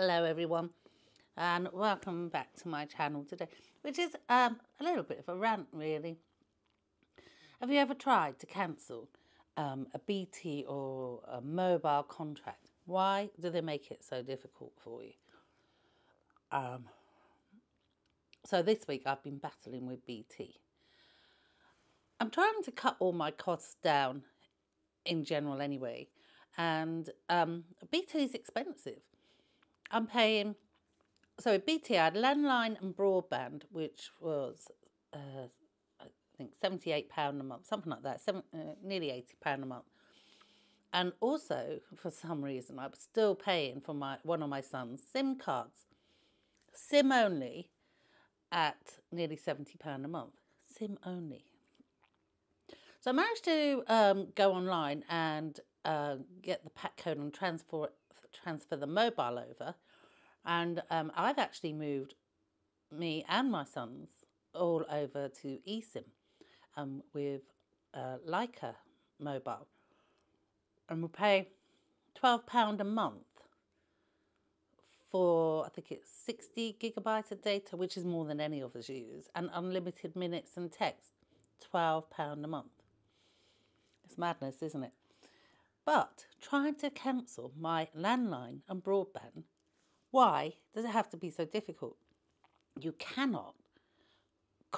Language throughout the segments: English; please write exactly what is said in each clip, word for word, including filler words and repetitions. Hello everyone, and welcome back to my channel today, which is um, a little bit of a rant really. Have you ever tried to cancel um, a B T or a mobile contract? Why do they make it so difficult for you? Um, so this week I've been battling with B T. I'm trying to cut all my costs down in general anyway, and um, B T is expensive. I'm paying, so with B T I had landline and broadband, which was uh, I think seventy-eight pounds a month, something like that, seven, uh, nearly eighty pounds a month. And also, for some reason, I was still paying for my one of my son's SIM cards, SIM only, at nearly seventy pounds a month, SIM only. So I managed to um, go online and uh, get the PAC code and transfer it. transfer the mobile over, and um, I've actually moved me and my sons all over to eSIM um, with uh, Lyca mobile, and we pay twelve pounds a month for, I think it's sixty gigabytes of data, which is more than any of us use, and unlimited minutes and text, twelve pounds a month. It's madness, isn't it? But trying to cancel my landline and broadband, why does it have to be so difficult? You cannot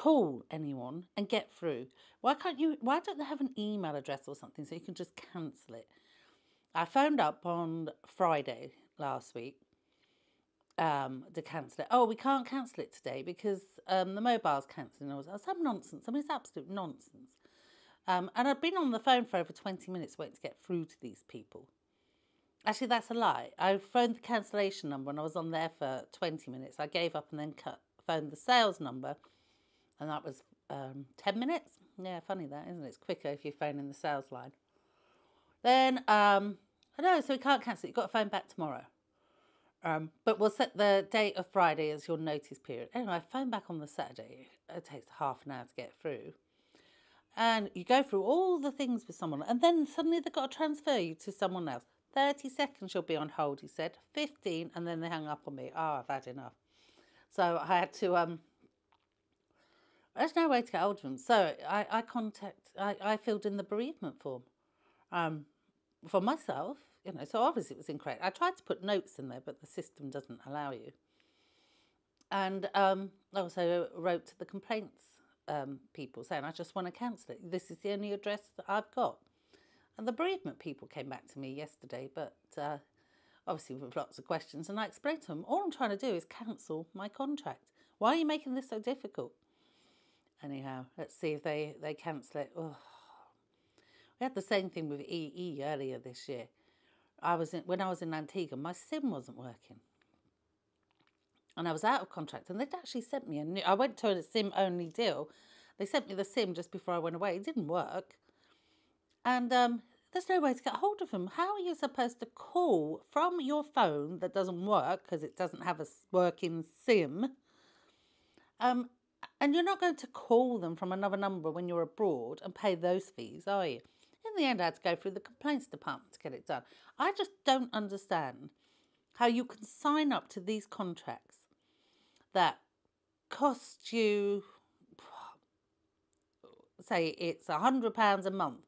call anyone and get through. Why can't you? Why don't they have an email address or something so you can just cancel it? I phoned up on Friday last week um, to cancel it. Oh, we can't cancel it today because um, the mobile's cancelling. I was like, some nonsense. I mean, it's absolute nonsense. Um, and I've been on the phone for over twenty minutes waiting to get through to these people. Actually, that's a lie. I phoned the cancellation number and I was on there for twenty minutes. I gave up and then cut, phoned the sales number, and that was um, ten minutes. Yeah, funny that, isn't it? It's quicker if you're phoning the sales line. Then, um, I know, so we can't cancel it. You've got to phone back tomorrow. Um, but we'll set the date of Friday as your notice period. Anyway, I phoned back on the Saturday. It takes half an hour to get through. And you go through all the things with someone, and then suddenly they've got to transfer you to someone else. thirty seconds you'll be on hold, he said. fifteen, and then they hung up on me. Oh, I've had enough. So I had to, um, there's no way to get hold of them. So I, I contact, I, I filled in the bereavement form um, for myself, you know, so obviously it was incorrect. I tried to put notes in there, but the system doesn't allow you. And um, I also wrote to the complaints Um, people saying, I just want to cancel it. This is the only address that I've got. And the bereavement people came back to me yesterday, but uh, obviously with lots of questions. And I explained to them, all I'm trying to do is cancel my contract. Why are you making this so difficult? Anyhow, let's see if they, they cancel it. Oh. We had the same thing with E E earlier this year. I was in, when I was in Antigua, my SIM wasn't working. And I was out of contract, and they'd actually sent me a new... I went to a SIM-only deal. They sent me the SIM just before I went away. It didn't work. And um, there's no way to get hold of them. How are you supposed to call from your phone that doesn't work because it doesn't have a working SIM? Um, and you're not going to call them from another number when you're abroad and pay those fees, are you? In the end, I had to go through the complaints department to get it done. I just don't understand how you can sign up to these contracts that costs you, say it's one hundred pounds a month,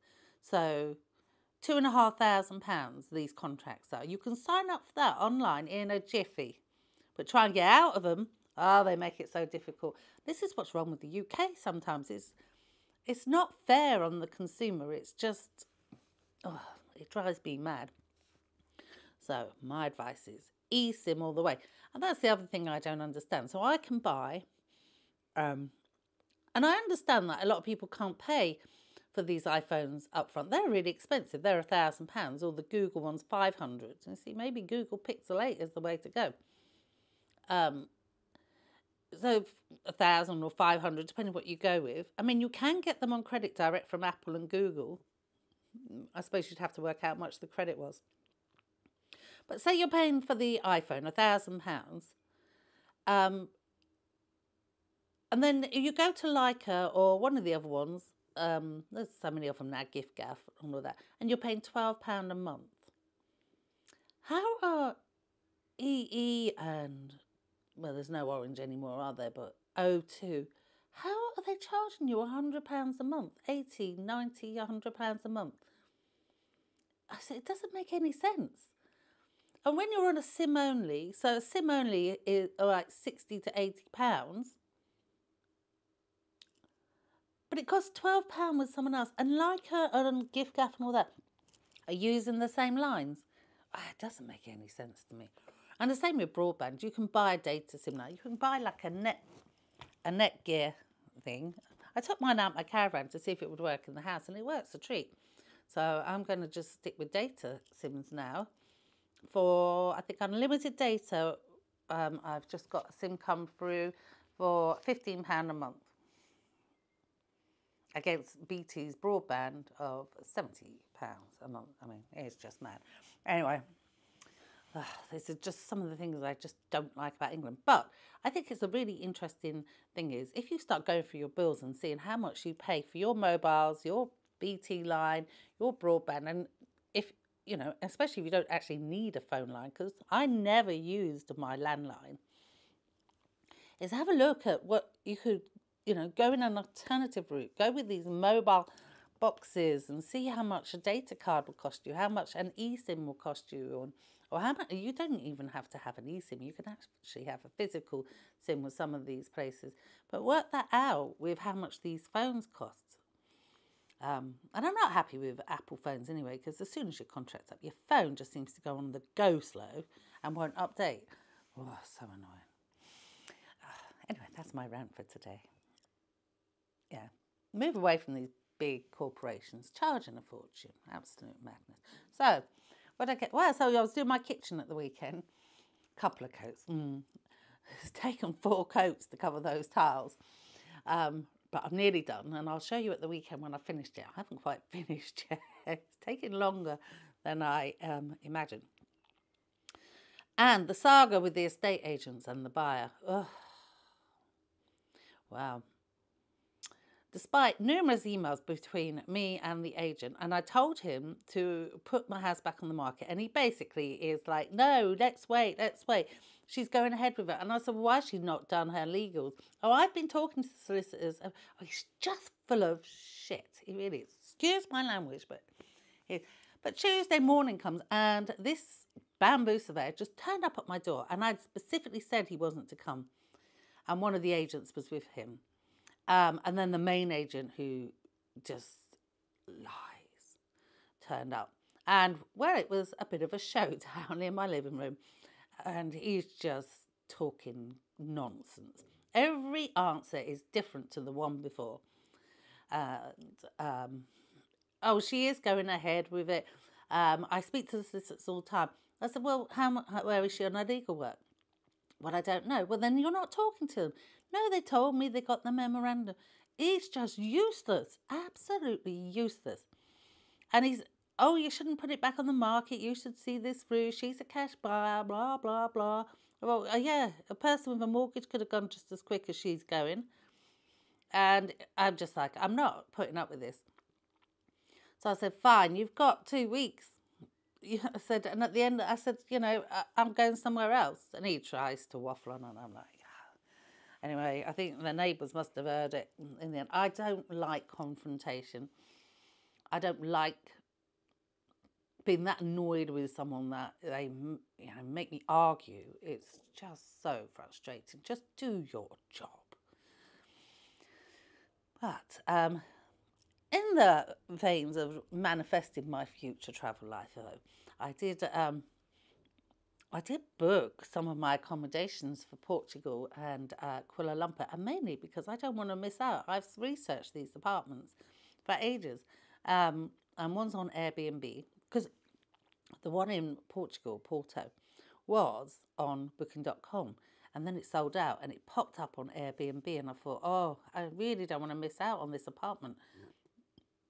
so two and a half thousand pounds these contracts are. You can sign up for that online in a jiffy, but try and get out of them. Oh, they make it so difficult. This is what's wrong with the U K sometimes. It's, it's not fair on the consumer. It's just, oh, it drives me mad. So my advice is eSIM all the way. And that's the other thing I don't understand. So I can buy, um, and I understand that a lot of people can't pay for these iPhones up front. They're really expensive. They're one thousand pounds, or the Google one's five hundred. You see, maybe Google Pixel eight is the way to go. Um, so one thousand or five hundred, depending what you go with. I mean, you can get them on credit direct from Apple and Google. I suppose you'd have to work out how much the credit was. But say you're paying for the iPhone, one thousand pounds, um, and then you go to Lyca or one of the other ones, um, there's so many of them now, giffgaff and all that, and you're paying twelve pounds a month. How are E E and, well, there's no Orange anymore, are there, but O two. How are they charging you one hundred pounds a month? eighty, ninety, one hundred pounds a month? I said, it doesn't make any sense. And when you're on a SIM only, so a SIM only is like sixty to eighty pounds, but it costs twelve pounds with someone else. And Lyca and giffgaff and all that are using the same lines. Oh, it doesn't make any sense to me. And the same with broadband. You can buy a data SIM now. You can buy like a net, a Netgear thing. I took mine out my caravan to see if it would work in the house, and it works a treat. So I'm going to just stick with data SIMs now. For, I think, unlimited data, um, I've just got a SIM come through for fifteen pounds a month against B T's broadband of seventy pounds a month. I mean, it's just mad. Anyway, uh, these are just some of the things I just don't like about England. But I think it's a really interesting thing is, if you start going through your bills and seeing how much you pay for your mobiles, your B T line, your broadband, and if, you know, especially if you don't actually need a phone line, because I never used my landline, is have a look at what you could, you know, go in an alternative route. Go with these mobile boxes and see how much a data card will cost you, how much an eSIM will cost you, or, or how much, you don't even have to have an eSIM. You can actually have a physical SIM with some of these places. But work that out with how much these phones cost. Um, and I'm not happy with Apple phones anyway, because as soon as your contract's up, your phone just seems to go on the go slow and won't update. Oh, so annoying. Uh, anyway, that's my rant for today. Yeah, move away from these big corporations charging a fortune. Absolute madness. So, what I get? Well, so I was doing my kitchen at the weekend. Couple of coats. Mm. It's taken four coats to cover those tiles. Um, But I'm nearly done, and I'll show you at the weekend when I've finished it. I haven't quite finished yet. It's taking longer than I um, imagined. And the saga with the estate agents and the buyer. Ugh. Wow. Despite numerous emails between me and the agent, and I told him to put my house back on the market, and he basically is like, no, let's wait, let's wait. She's going ahead with it. And I said, well, why has she not done her legals? Oh, I've been talking to the solicitors. Oh, he's just full of shit. He really is. Excuse my language, but... But Tuesday morning comes, and this bamboo surveyor just turned up at my door, and I'd specifically said he wasn't to come. And one of the agents was with him. Um, and then the main agent, who just lies, turned up. And where it was a bit of a showdown in my living room. And he's just talking nonsense. Every answer is different to the one before. And, um, oh, she is going ahead with it. Um, I speak to the solicitors all the time. I said, well, how, how, where is she on her legal work? Well, I don't know. Well, then you're not talking to them. No, they told me they got the memorandum. He's just useless, absolutely useless. And he's, oh, you shouldn't put it back on the market. You should see this through. She's a cash buyer, blah, blah, blah. Well, uh, yeah, a person with a mortgage could have gone just as quick as she's going. And I'm just like, I'm not putting up with this. So I said, fine, you've got two weeks. I said, and at the end, I said, you know, I'm going somewhere else. And he tries to waffle on, and I'm like, oh. Anyway, I think the neighbours must have heard it in the end. I don't like confrontation. I don't like being that annoyed with someone that they, you know, make me argue. It's just so frustrating. Just do your job. But, um... in the veins of manifesting my future travel life, though, I did um, I did book some of my accommodations for Portugal and uh, Kuala Lumpur, and mainly because I don't want to miss out. I've researched these apartments for ages, um, and one's on Airbnb, because the one in Portugal, Porto, was on Booking dot com, and then it sold out, and it popped up on Airbnb, and I thought, oh, I really don't want to miss out on this apartment.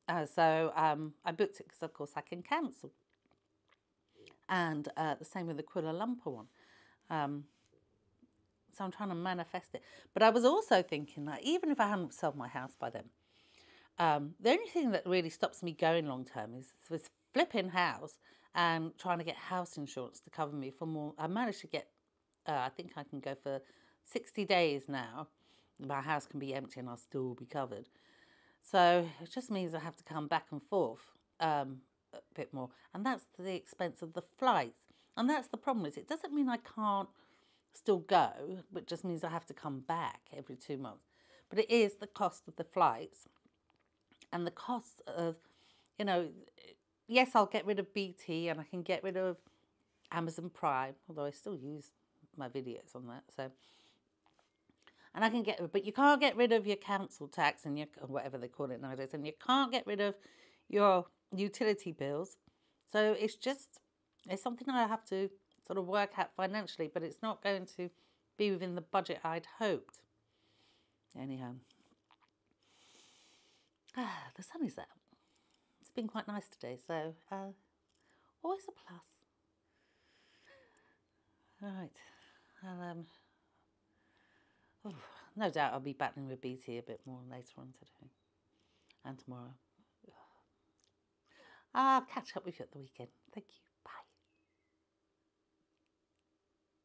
Uh, so um, I booked it because, of course, I can cancel. And uh, the same with the Kuala Lumpur one. Um, so I'm trying to manifest it. But I was also thinking that even if I hadn't sold my house by then, um, the only thing that really stops me going long term is this flipping house and trying to get house insurance to cover me for more. I managed to get, uh, I think I can go for sixty days now. My house can be empty and I'll still be covered. So it just means I have to come back and forth um, a bit more. And that's the expense of the flights. And that's the problem, is it doesn't mean I can't still go, but just means I have to come back every two months. But it is the cost of the flights and the cost of, you know, yes, I'll get rid of B T and I can get rid of Amazon Prime, although I still use my videos on that. So, and I can get, but you can't get rid of your council tax and your, or whatever they call it nowadays, and you can't get rid of your utility bills. So it's just, it's something I have to sort of work out financially, but it's not going to be within the budget I'd hoped. Anyhow, ah, the sun is out. It's been quite nice today, so uh, always a plus. All right, and um, oh, no doubt I'll be battling with B T a bit more later on today and tomorrow. I'll catch up with you at the weekend. Thank you.